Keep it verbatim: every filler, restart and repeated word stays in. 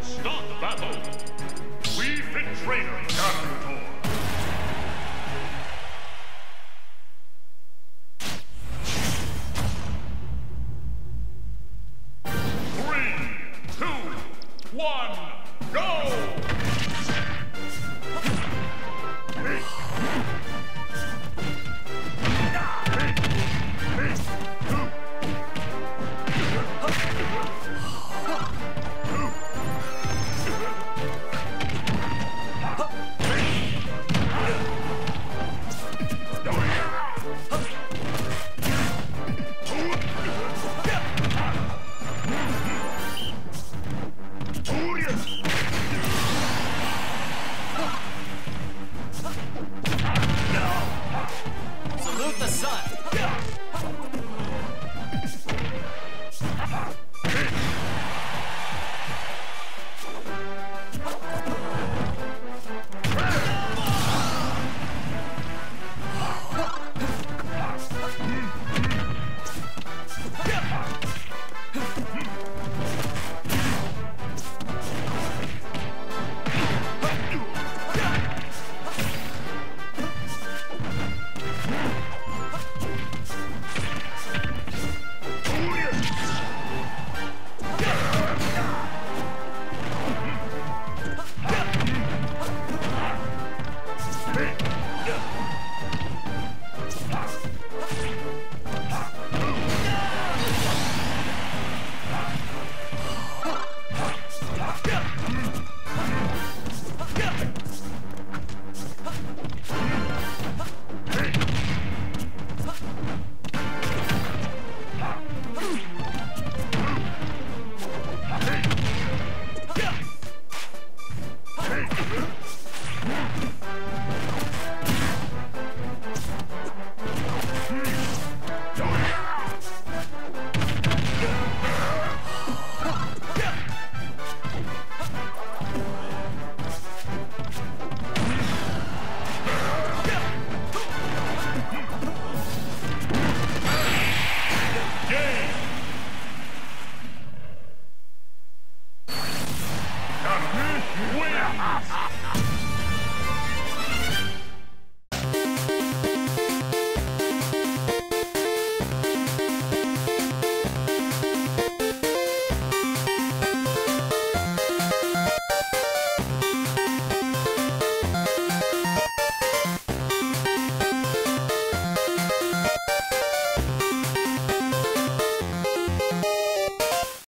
Start the battle. We fit trainer.